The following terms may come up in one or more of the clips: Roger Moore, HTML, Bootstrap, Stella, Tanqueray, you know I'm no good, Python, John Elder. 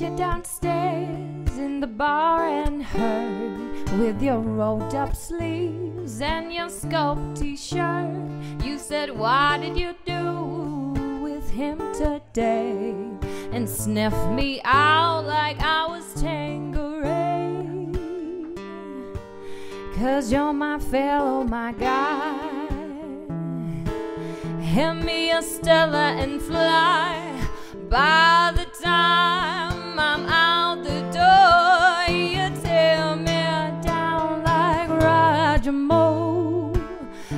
met you downstairs in the bar and heard, with your rolled up sleeves and your sculpt t-shirt, you said, "What did you do with him today?" And sniffed me out like I was Tanqueray. 'Cause you're my fellow, my guy. Hand me a Stella and fly. By the time I'm out the door, you tear me down like Roger Moore.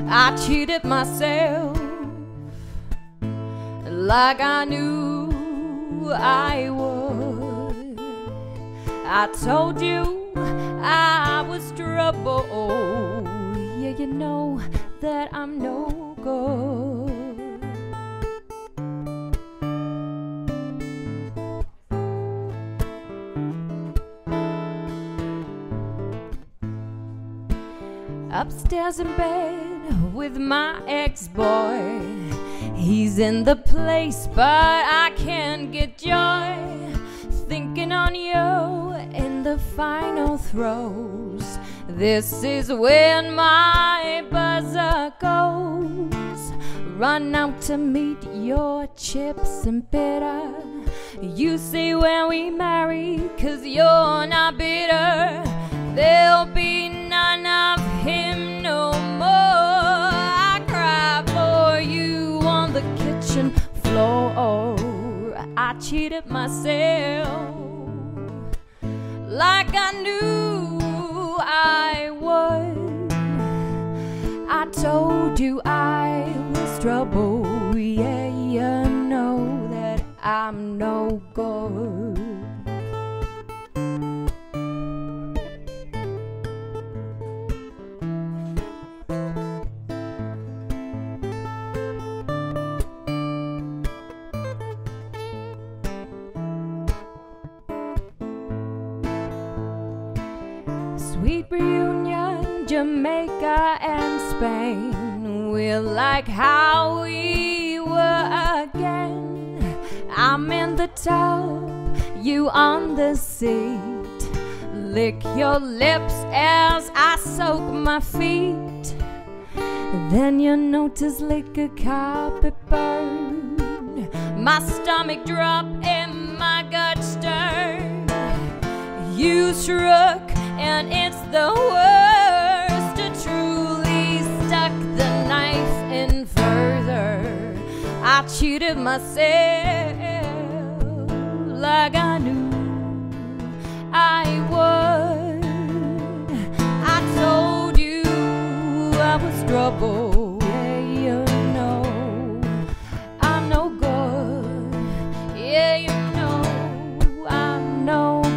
I cheated myself like I knew I would. I told you I was trouble. Yeah, you know that I'm no good. Upstairs in bed with my ex-boy, he's in the place but I can't get joy. Thinking on you in the final throes, this is when my buzzer goes. Run out to meet your chips and bitter. You see when we marry, 'cause you're not bitter. There'll be none of him no more. I cried for you on the kitchen floor. I cheated myself like I knew I would. I told you I was trouble. Yeah, you know that I'm no good. Sweet reunion, Jamaica and Spain, we're like how we were again. I'm in the tub, you on the seat. Lick your lips as I soak my feet. Then you notice like a carpet burn. My stomach drop and my gut stirred. You shook, and it's the worst to truly stuck the knife in further. I cheated myself like I knew I would. I told you I was trouble. Yeah, you know I'm no good. Yeah, you know I'm no good.